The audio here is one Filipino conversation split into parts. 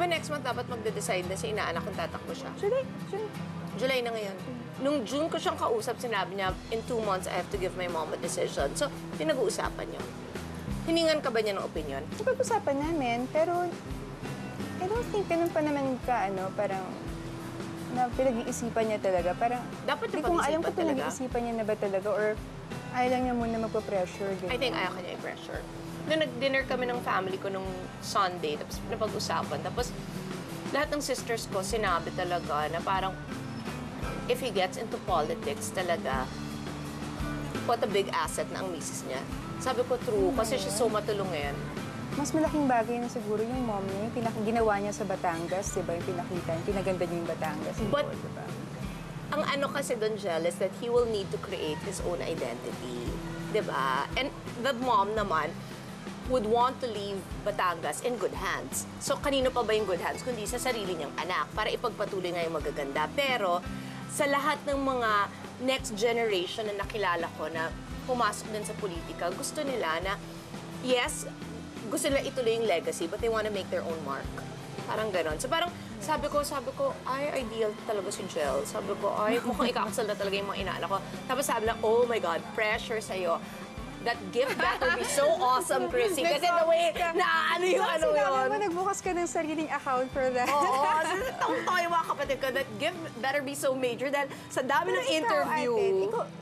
ba next month dapat magde-decide na si inaanak kung tatakbo siya? July na ngayon. Nung June ko siyang kausap, sinabi niya, in 2 months, I have to give my mom a decision. So, pinag-uusapan niyo. Hiningan ka ba niya ng opinion? Napag-usapan namin, pero I don't think ganun pa naman ka, ano, parang na pinag-iisipan niya talaga. Parang, dapat na pag-isipan talaga. Hindi ko alam kung pinag-iisipan niya na ba talaga or ayaw lang niya muna magpa-pressure. I think ayaw ka niya i-pressure. Noong nag-dinner kami ng family ko nung Sunday, tapos napag-usapan. Tapos lahat ng sisters ko sinabi talaga na parang if he gets into politics talaga, what a big asset na ang misis niya. Sabi ko, true, kasi siya so matulungin. Mas malaking bagay na siguro yung mom niya, yung ginawa niya sa Batangas, diba? Yung pinakita, yung pinaganda niya yung Batangas. But, diba? Ang ano kasi doon, Jel, is that he will need to create his own identity, diba? And the mom naman would want to leave Batangas in good hands. So, kanino pa ba yung good hands? Kundi sa sarili niyang anak, para ipagpatuloy nga yung magaganda. Pero, sa lahat ng mga next generation na nakilala ko na pumasok din sa politika, gusto nila na, yes, gusto nila ituloy yung legacy, but they want to make their own mark. Parang ganon. So parang sabi ko, ay, ideal talaga si Jel. Sabi ko, ay, mukhang ikakasal na talaga yung mga inaanak ko. Tapos sabi na, oh my God, pressure sa'yo. That gift back would be so awesome, Chrissy. Kasi the way na ano yung ano yun. Sinabi mo, nagbukas ka ng sariling account for that. Oo. Tungto yung mga kapatid ko, that gift better be so major dahil sa dami ng interview.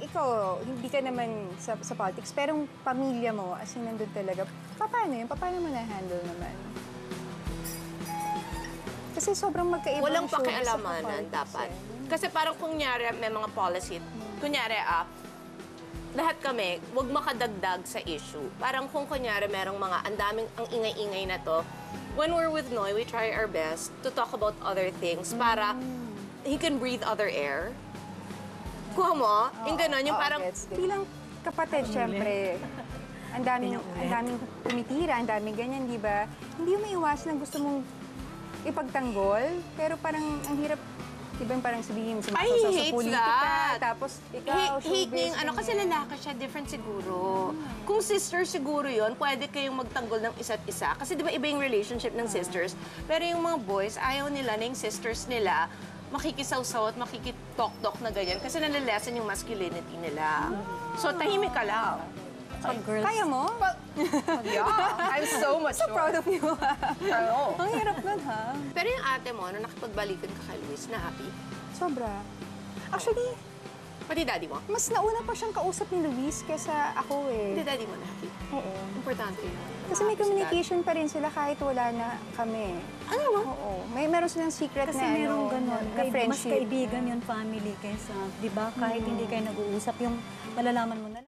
Ikaw, hindi ka naman sa politics, pero yung pamilya mo, as in nandun talaga, paano yun? Paano mo na-handle naman? Kasi sobrang magkaibang show. Walang pakialamanan dapat. Kasi parang kunyari may mga policy, kunyari lahat kami, huwag makadagdag sa issue. Parang kung kunyari merong mga andaming ang ingay-ingay na to, when we're with Noy, we try our best to talk about other things para he can breathe other air. Kuha mo? Yung gano'n, yung parang bilang kapatid, syempre. Ang daming tumitira, ang daming ganyan, di ba? Hindi yung maiwas na gusto mong ipagtanggol, pero parang ang hirap. Diba yung parang sabihin, sumasaw sa politika, tapos ikaw, showbiz. Hate niya yung ano, kasi lalaki siya, different siguro. Kung sister siguro yun, pwede kayong magtanggol ng isa't isa. Kasi diba iba yung relationship ng sisters. Pero yung mga boys, ayaw nila na yung sisters nila makikisaw-saw at makikitok-tok na ganyan. Kasi nalalasan yung masculinity nila. So tahimik ka lang. Kaya mo? Yeah, I'm so mature. So proud of you. Ang hirap nun, ha? Pero yung ate mo, nung nakipagbalikan ka kay Luis, na happy? Sobra. Actually, pati daddy mo? Mas nauna pa siyang kausap ni Luis kesa ako, eh. Hindi daddy mo na happy? Oo. Importante yun. Kasi may communication pa rin sila kahit wala na kami. Ano mo? Oo. Meron silang secret na ano. Kasi merong ganun. Mas kaibigan yung family kesa, di ba? Kahit hindi kayo nag-uusap, yung malalaman mo na.